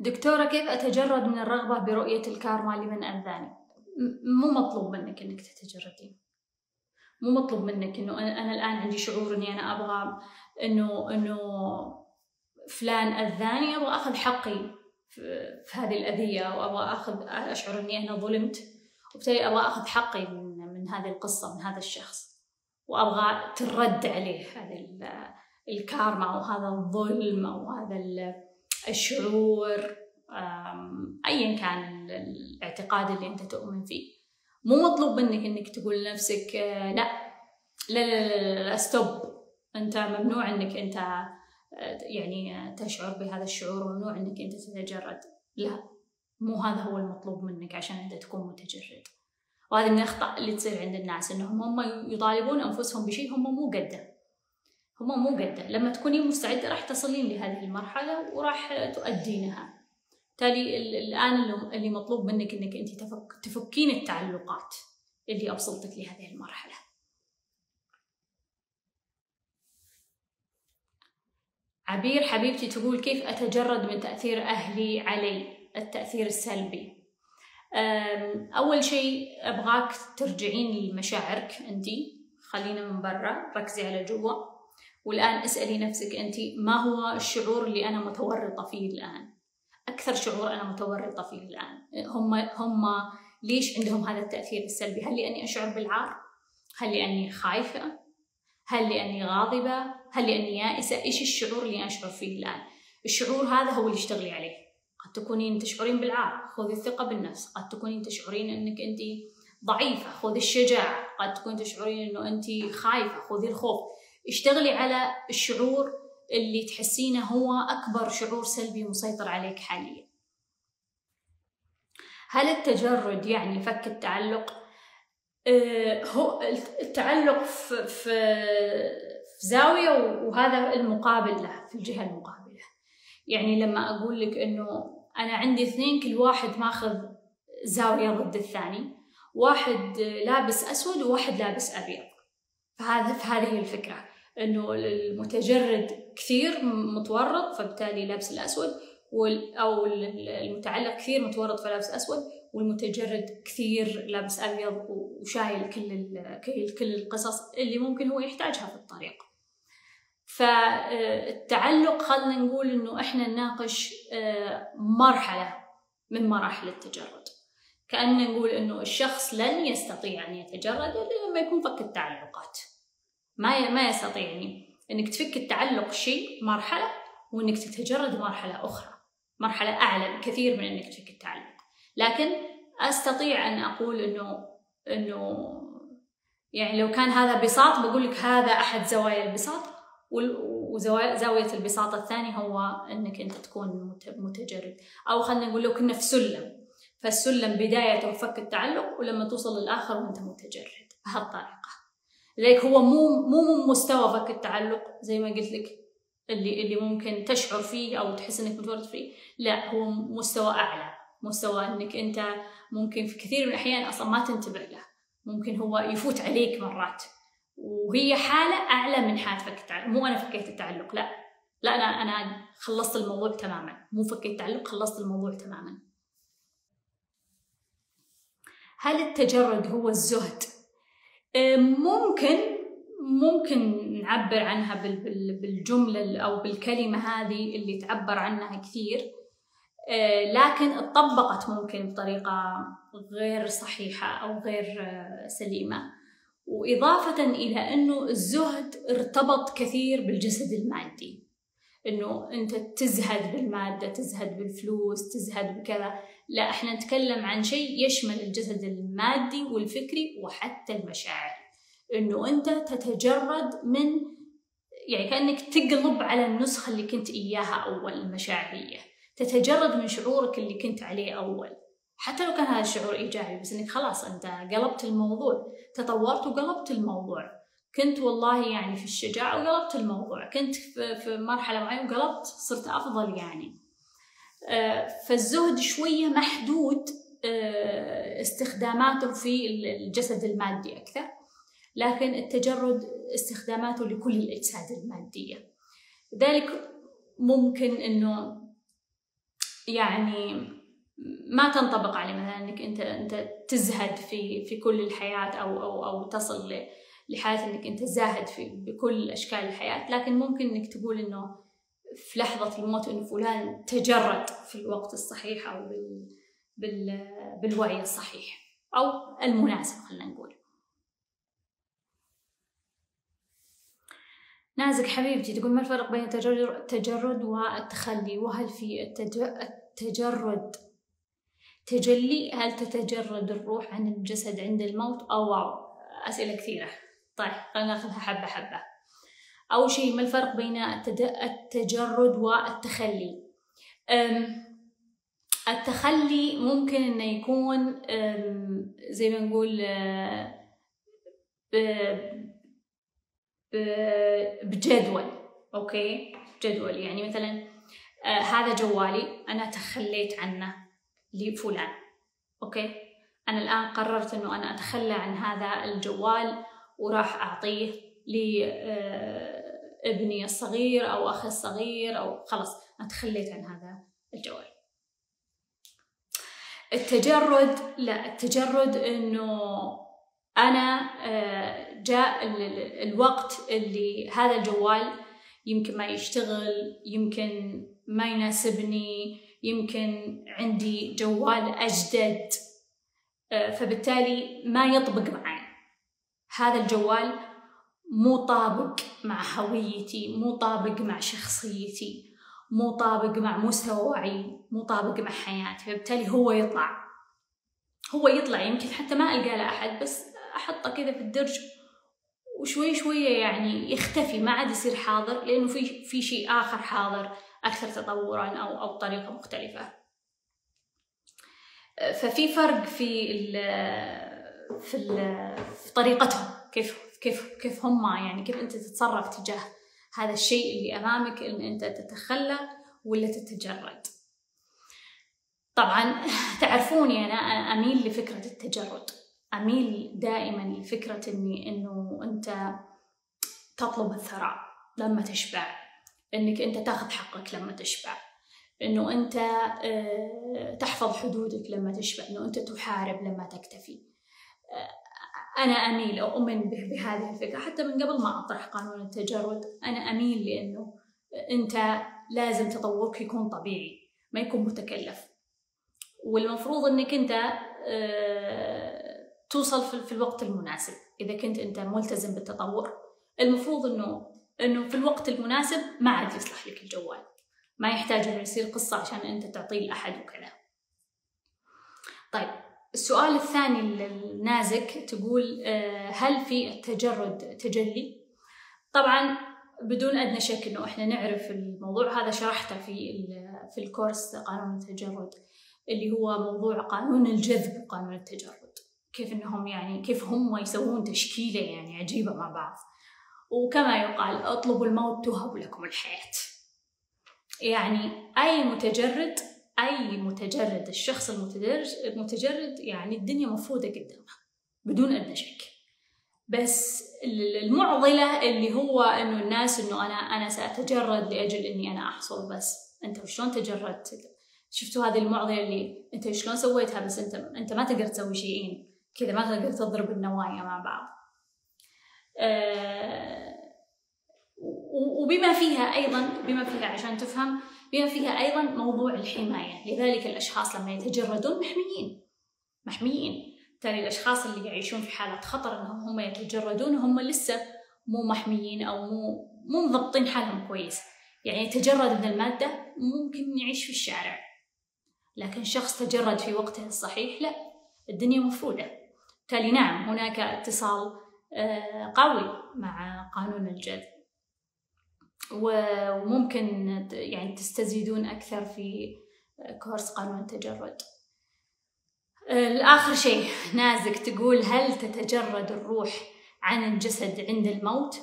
دكتورة، كيف أتجرد من الرغبة برؤية الكارما لمن أذاني؟ مو مطلوب منك إنك تتجردين، مو مطلوب منك إنه أنا الآن عندي شعور إني أنا أبغى إنه فلان أذاني، أبغى أخذ حقي في هذه الأذية، وأبغى أشعر إني أنا ظلمت، وبالتالي أبغى أخذ حقي من هذه القصة، من هذا الشخص، وأبغى ترد عليه هذه الكارما وهذا الظلم أو هذا الشعور، أيا كان الاعتقاد اللي أنت تؤمن فيه. مو مطلوب منك إنك تقول لنفسك لا لا لا لا ستوب، أنت ممنوع إنك أنت يعني تشعر بهذا الشعور، وممنوع إنك أنت تتجرد. لا، مو هذا هو المطلوب منك عشان أنت تكون متجرد. وهذه من الأخطاء اللي تصير عند الناس، إنهم هم يطالبون أنفسهم بشيء هم مو قده، هم مو قده. لما تكونين مستعدة راح تصلين لهذه المرحلة وراح تؤدينها. بالتالي الآن اللي مطلوب منك إنك أنت تفكين التعلقات اللي أوصلتك لهذه المرحلة. عبير حبيبتي تقول كيف أتجرد من تأثير أهلي علي، التأثير السلبي؟ أول شيء أبغاك ترجعين لمشاعرك أنت، خلينا من برا، ركزي على جوا، والآن اسألي نفسك أنت ما هو الشعور اللي أنا متورطة فيه الآن؟ أكثر شعور أنا متورطة فيه الآن، هم ليش عندهم هذا التأثير السلبي؟ هل لأني أشعر بالعار؟ هل لأني خايفة؟ هل لأني غاضبة؟ هل لأني يائسة؟ إيش الشعور اللي أشعر فيه الآن؟ الشعور هذا هو اللي اشتغلي عليه. قد تكونين تشعرين بالعار، خذي الثقة بالنفس. قد تكونين تشعرين أنك أنت ضعيفة، خذي الشجاعة. قد تكون تشعرين أنه أنت خايفة، خذي الخوف. اشتغلي على الشعور اللي تحسينه هو أكبر شعور سلبي مسيطر عليك حاليا. هل التجرد يعني فك التعلق؟ هو التعلق في زاوية، وهذا المقابل له في الجهة المقابلة. يعني لما أقول لك إنه أنا عندي اثنين كل واحد ماخذ زاوية ضد الثاني، واحد لابس أسود وواحد لابس أبيض، فهذا في هذه الفكرة إنه المتجرد كثير متورط فبالتالي لابس الأسود، أو المتعلق كثير متورط فلابس أسود، والمتجرد كثير لابس أبيض وشايل كل القصص اللي ممكن هو يحتاجها في الطريق. فالتعلق خلنا نقول إنه إحنا نناقش مرحلة من مراحل التجرد، كأننا نقول إنه الشخص لن يستطيع أن يتجرد إلا لما يكون فك التعلقات. ما يستطيع يعني انك تفك التعلق شيء مرحله، وانك تتجرد مرحله اخرى، مرحله اعلى بكثير من انك تفك التعلق. لكن استطيع ان اقول انه يعني لو كان هذا بساط بقول لك هذا احد زوايا البساط، وزاويه البساط الثاني هو انك انت تكون متجرد. او خلينا نقول لو كنا في سلم، فالسلم بدايته فك التعلق، ولما توصل للاخر وانت متجرد بهالطريقه. لذلك هو مو مستوى فك التعلق زي ما قلت لك اللي ممكن تشعر فيه او تحس انك متورط فيه، لا، هو مستوى اعلى، مستوى انك انت ممكن في كثير من الاحيان اصلا ما تنتبه له، ممكن هو يفوت عليك مرات، وهي حاله اعلى من حاله فك التعلق. مو انا فكيت التعلق، لا، انا خلصت الموضوع تماما، مو فكيت التعلق، خلصت الموضوع تماما. هل التجرد هو الزهد؟ ممكن نعبر عنها بالجملة أو بالكلمة هذه اللي تعبر عنها كثير، لكن اتطبقت ممكن بطريقة غير صحيحة أو غير سليمة. وإضافة إلى أنه الزهد ارتبط كثير بالجسد المادي، أنه أنت تزهد بالمادة، تزهد بالفلوس، تزهد بكذا. لا، احنا نتكلم عن شيء يشمل الجسد المادي والفكري وحتى المشاعر، انه انت تتجرد من يعني كأنك تقلب على النسخة اللي كنت اياها اول، المشاعرية، تتجرد من شعورك اللي كنت عليه اول، حتى لو كان هذا الشعور ايجابي، بس انك خلاص انت قلبت الموضوع، تطورت وقلبت الموضوع، كنت والله يعني في الشجاعة وقلبت الموضوع، كنت في مرحلة معينة وقلبت، صرت افضل يعني. فالزهد شوية محدود استخداماته في الجسد المادي أكثر، لكن التجرد استخداماته لكل الأجساد المادية. لذلك ممكن أنه يعني ما تنطبق عليه مثلا انك انت تزهد في كل الحياة او تصل لحالة انك انت زاهد بكل اشكال الحياة، لكن ممكن انك تقول انه في لحظة الموت انه فلان تجرد في الوقت الصحيح او بالوعي الصحيح او المناسب. خلينا نقول نازك حبيبتي تقول ما الفرق بين التجرد والتخلي؟ وهل في التجرد تجلي؟ هل تتجرد الروح عن الجسد عند الموت؟ أو واو، أسئلة كثيرة. طيب خلينا ناخذها حبة حبة. أول شيء ما الفرق بين التجرد والتخلي؟ التخلي ممكن إنه يكون زي ما نقول بجدول، أوكي، جدول. يعني مثلا هذا جوالي أنا تخليت عنه لفلان، أوكي، أنا الآن قررت إنه أنا أتخلى عن هذا الجوال وراح أعطيه لابني الصغير أو أخي الصغير، أو خلاص أنا تخليت عن هذا الجوال. التجرد لا، التجرد إنه أنا جاء الوقت اللي هذا الجوال يمكن ما يشتغل، يمكن ما يناسبني، يمكن عندي جوال أجدد، فبالتالي ما يطبق معي. هذا الجوال مو طابق مع هويتي، مو طابق مع شخصيتي، مو طابق مع مستواي، مو طابق مع حياتي، فبالتالي هو يطلع. يمكن حتى ما ألقى له أحد، بس أحطه كذا في الدرج وشوي شوية يعني يختفي، ما عاد يصير حاضر، لأنه في شيء آخر حاضر أكثر تطوراً أو بطريقة مختلفة. ففي فرق في طريقتهم، كيف هم، يعني كيف أنت تتصرف تجاه هذا الشيء اللي أمامك، إن أنت تتخلى ولا تتجرد. طبعاً تعرفوني أنا أميل لفكرة التجرد، أميل دائماً لفكرة إنه أنت تطلب الثراء لما تشبع، إنك أنت تاخذ حقك لما تشبع، إنه أنت تحفظ حدودك لما تشبع، إنه أنت تحارب لما تكتفي. أنا أميل أو أؤمن بهذه الفكرة حتى من قبل ما أطرح قانون التجرد. أنا أميل لأنه أنت لازم تطورك يكون طبيعي، ما يكون متكلف، والمفروض إنك أنت توصل في الوقت المناسب. إذا كنت أنت ملتزم بالتطور المفروض إنه في الوقت المناسب ما عاد يصلح لك الجوال، ما يحتاج إنه يصير قصة عشان أنت تعطيه لأحد وكذا. طيب السؤال الثاني للنازك تقول هل في التجرد تجلي؟ طبعا بدون أدنى شك إنه إحنا نعرف الموضوع هذا، شرحته في الكورس قانون التجرد اللي هو موضوع قانون الجذب وقانون التجرد، كيف إنهم يعني كيف هم يسوون تشكيلة يعني عجيبة مع بعض. وكما يقال اطلبوا الموت تهب لكم الحياة، يعني أي متجرد الشخص المتجرد يعني الدنيا مفروضة قدامه بدون أدنى شك. بس المعضلة اللي هو إنه الناس إنه أنا سأتجرد لأجل إني أنا أحصل، بس أنت شلون تجردت؟ شفتوا هذه المعضلة اللي أنت شلون سويتها، بس أنت ما تقدر تسوي شيئين كذا، ما تقدر تضرب النوايا مع بعض. وبما فيها عشان تفهم، بما فيها أيضا موضوع الحماية. لذلك الأشخاص لما يتجردون محميين. ترى الأشخاص اللي يعيشون في حالة خطر إنهم هم يتجردون هم لسه مو محميين أو مو مضبطين حالهم كويس. يعني يتجرد من المادة ممكن يعيش في الشارع، لكن شخص تجرد في وقته الصحيح لا، الدنيا مفروضة. بالتالي نعم هناك اتصال قوي مع قانون الجذب، وممكن يعني تستزيدون أكثر في كورس قانون التجرد. الآخر شيء نازك تقول هل تتجرد الروح عن الجسد عند الموت؟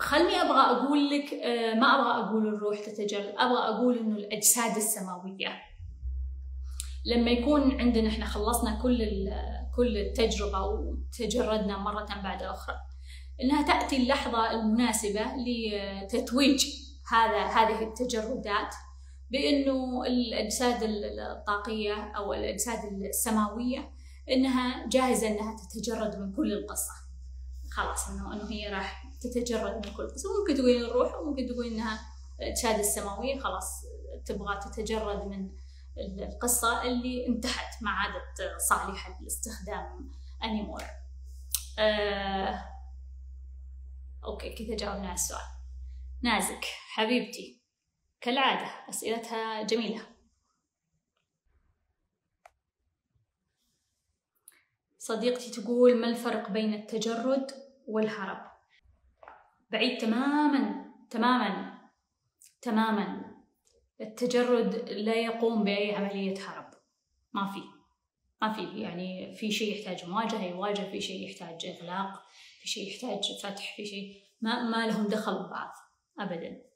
خلني أبغى أقول لك، ما أبغى أقول الروح تتجرد، أبغى أقول إنه الأجساد السماوية لما يكون عندنا إحنا خلصنا كل التجربة وتجردنا مرة بعد أخرى، إنها تأتي اللحظة المناسبة لتتويج هذه التجردات بأنه الأجساد الطاقية أو الأجساد السماوية أنها جاهزة أنها تتجرد من كل القصة، خلاص أنه هي راح تتجرد من كل القصة. ممكن تقولين الروح، وممكن تقولين أنها الأجساد السماوية خلاص تبغى تتجرد من القصة اللي انتهت، ما عادت صالحة لاستخدام أنيمور. أوكي كذا جاوبنا على السؤال. نازك حبيبتي كالعادة أسئلتها جميلة. صديقتي تقول ما الفرق بين التجرد والهرب؟ بعيد تماما تماما تماما. التجرد لا يقوم بأي عملية هرب، ما في يعني. في شيء يحتاج مواجهة يواجه، في شيء يحتاج إغلاق، في شيء يحتاج فتح، في شيء ما لهم دخل ببعض أبدا.